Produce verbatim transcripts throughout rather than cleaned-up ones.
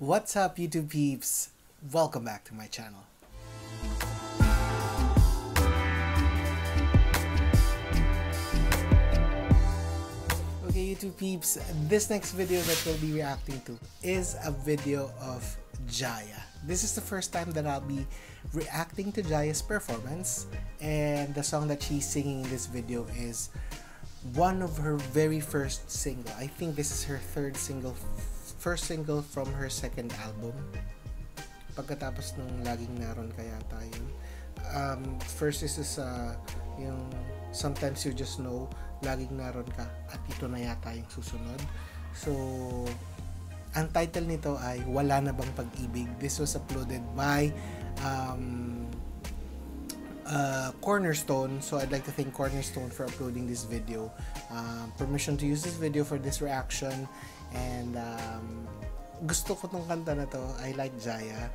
What's up, YouTube peeps? Welcome back to my channel. Okay, YouTube peeps, this next video that we'll be reacting to is a video of Jaya. This is the first time that I'll be reacting to Jaya's performance, and the song that she's singing in this video is one of her very first single. I think this is her third single, first single from her second album. Pagkatapos nung Laging Naroon Kaya Tayo. Um, first is is uh, yung Sometimes You Just Know, Laging Naroon Ka, at ito na yata yung susunod. So, ang title nito ay Wala Na Bang Pag-ibig. This was uploaded by um, Uh, Cornerstone, so I'd like to thank Cornerstone for uploading this video, um, permission to use this video for this reaction, and um, gusto ko tong kanta na to. I like Jaya,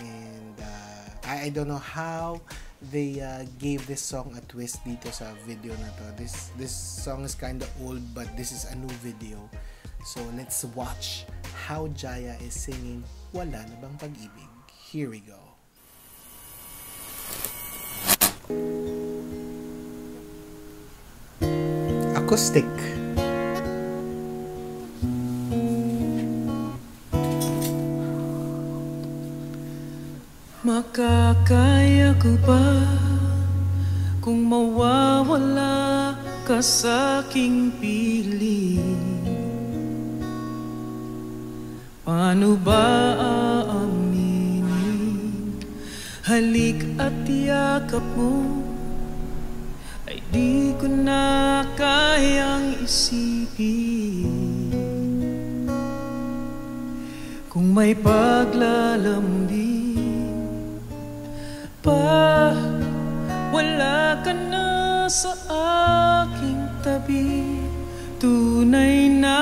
and uh, I, I don't know how they uh, gave this song a twist dito sa video na to. This, this song is kinda old, but this is a new video, so let's watch how Jaya is singing Wala Na Bang Pag-ibig. Here we go. Acoustic. Makakaya ko ba kung mawawala ka sa aking piling? Paano ba aaminin? Halik at yakap mo ay di ko na kayang isipin. Kung may paglalambing pa, wala ka na sa aking tabi. Tunay na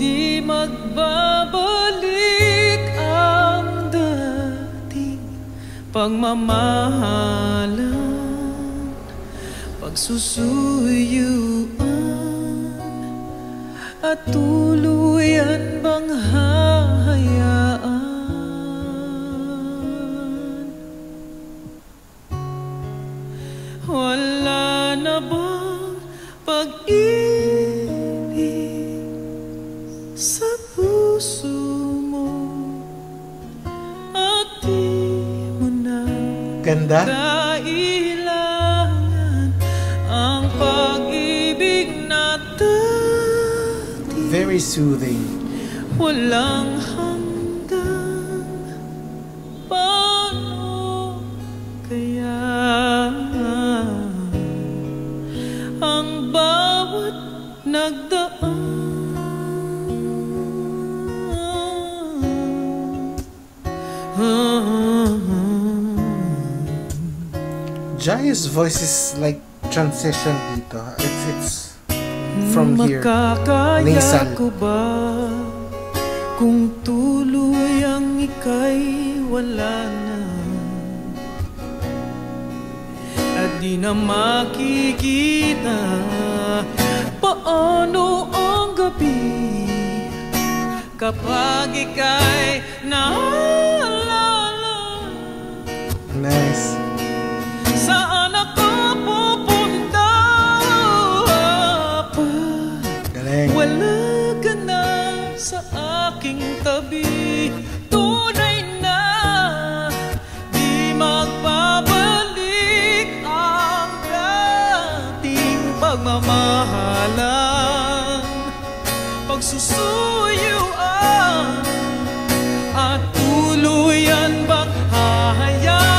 di magbabalik ang dating pagmamahalan, susuyuan, at tuluyan bang hahayaan? Wala na bang pag-ibig sa puso mo at di mo na ganda? Very soothing. Walang hanggang, paano kaya ang bawat nagdaan? Jaya's voice is like transition dito. It's it's from here, nasal. Makakaya ko ba kung tuluyang ika'y wala na at di na makikita? Paano ang gabi kapag ika'y naalala? Nice. Saan ako pupunta? Wala ka na sa aking tabi. Tunay na di magbabalik ang dating pagmamahalan, pagsusuyuan, at tuluyan bang hahayaan?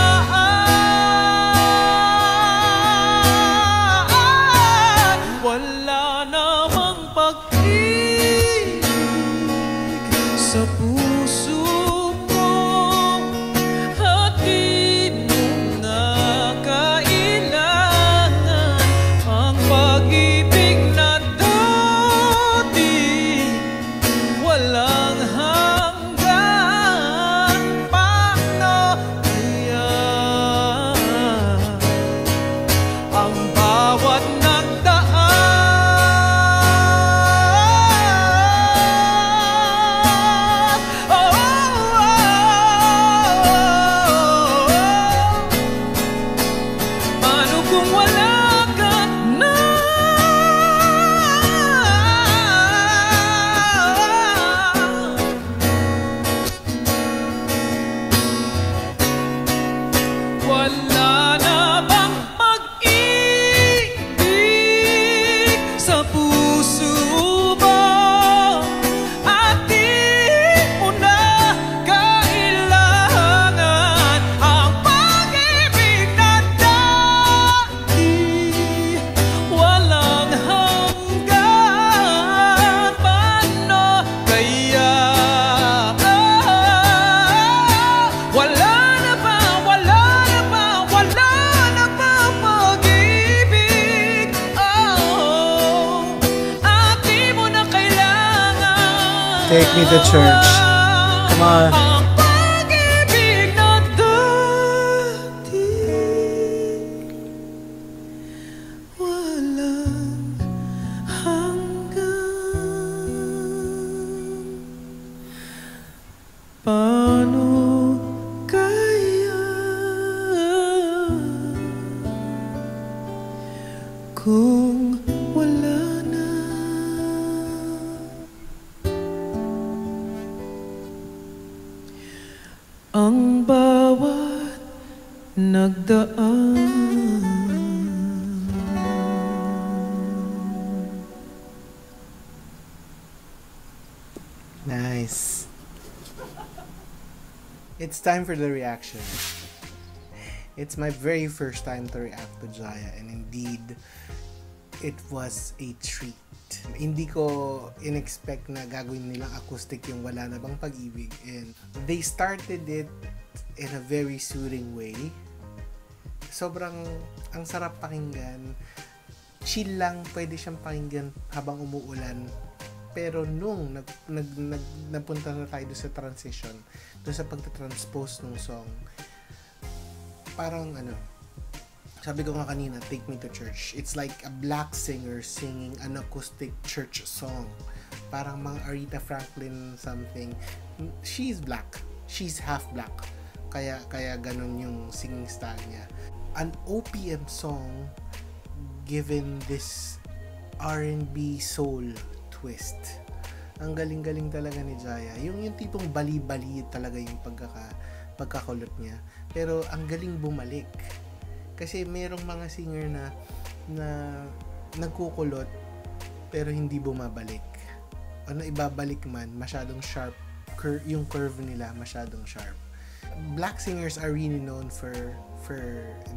Take me to church. Come on. Kung wala na ang bawat nagdaan. Nice. It's time for the reaction. It's my very first time to react to Jaya, and indeed, it was a treat. Hindi ko in-expect na gagawin nilang acoustic yung Wala Na Bang Pag-ibig, and they started it in a very soothing way. Sobrang ang sarap pakinggan. Chill lang, pwede siyang pakinggan habang umuulan. Pero nung nag, nag, nag, napunta na tayo doon sa transition, doon sa pagtatranspose ng song, parang ano, sabi ko nga kanina, take me to church. It's like a black singer singing an acoustic church song. Parang mga Aretha Franklin something. She's black. She's half black. Kaya, kaya ganun yung singing style niya. An O P M song given this R and B soul twist. Ang galing-galing talaga ni Jaya. Yung yung tipong bali-bali talaga yung pagkaka pagkakulot niya, pero ang galing bumalik kasi merong mga singer na na nagkukulot pero hindi bumabalik, o na ibabalik man masyadong sharp cur yung curve nila, masyadong sharp. Black singers are really known for for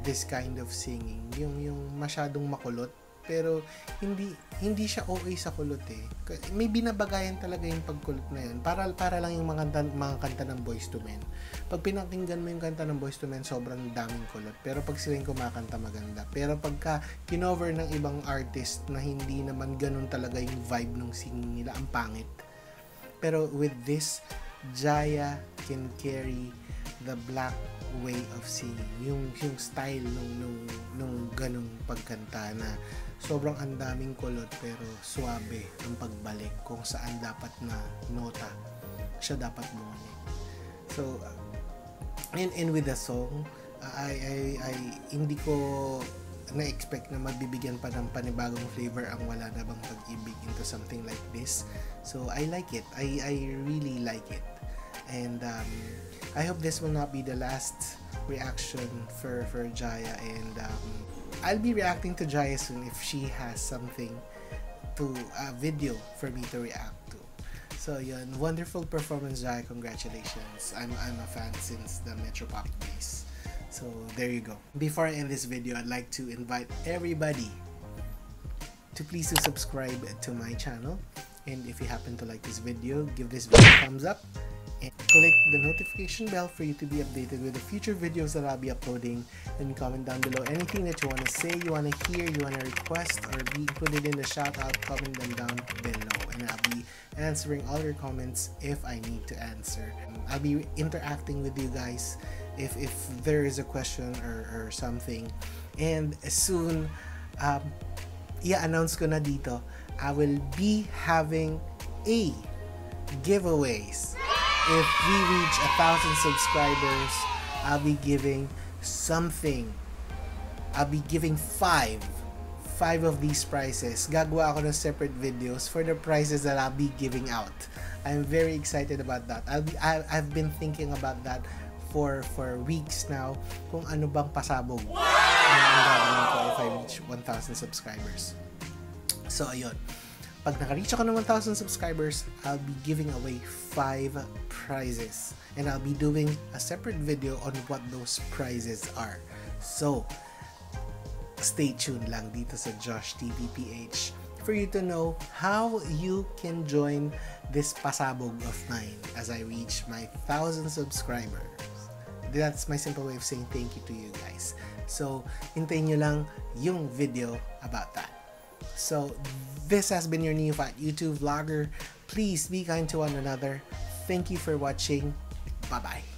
this kind of singing, yung yung masyadong makulot pero hindi hindi siya okay sa kulot eh. May binabagayan talaga yung pagkulot na yun. Para, para lang yung mga kanta, mga kanta ng Boys to Men. Pag pinakinggan mo yung kanta ng Boys to Men, sobrang daming kulot. Pero pag sila yung kumakanta, maganda. Pero pagka kinover ng ibang artist na hindi naman ganun talaga yung vibe ng singing nila, ang pangit. Pero with this, Jaya can carry the black way of singing, yung yung style nung nung nung ganung pagkanta na sobrang andaming kulot pero suabe ang pagbalik kung saan dapat na nota siya dapat bumalik. So and and with the song, I I I hindi ko na-expect na magbibigyan pa ng panibagong flavor ang Wala Na Bang Pag-ibig into something like this. So I like it. I I really like it. And um, I hope this will not be the last reaction for, for Jaya, and um, I'll be reacting to Jaya soon if she has something to, a video for me to react to. So yun, wonderful performance Jaya, congratulations. I'm, I'm a fan since the Metropop days. So there you go. Before I end this video, I'd like to invite everybody to please to subscribe to my channel, and if you happen to like this video, give this video a thumbs up. And click the notification bell for you to be updated with the future videos that I'll be uploading, and comment down below anything that you want to say, you want to hear, you want to request, or be included in the shout out. Comment them down below and I'll be answering all your comments if I need to answer. I'll be interacting with you guys if, if there is a question or, or something, and soon um, i-announce ko na dito, I will be having a giveaways. If we reach a thousand subscribers, I'll be giving something. I'll be giving five. Five of these prizes. Gagawa ako ng separate videos for the prizes that I'll be giving out. I'm very excited about that. I'll be, I'll, I've been thinking about that for for weeks now. Kung ano bang pasabog. Wow! Ano ang gagawin ko if I reach one thousand subscribers. So, ayun. Pag naka-reach ako ng one thousand subscribers, I'll be giving away five prizes. And I'll be doing a separate video on what those prizes are. So, stay tuned lang dito sa JoshTVPH for you to know how you can join this pasabog of mine as I reach my one thousand subscribers. That's my simple way of saying thank you to you guys. So, hintayin nyo lang yung video about that. So this has been your Neophyte YouTube vlogger. Please be kind to one another. Thank you for watching. Bye-bye.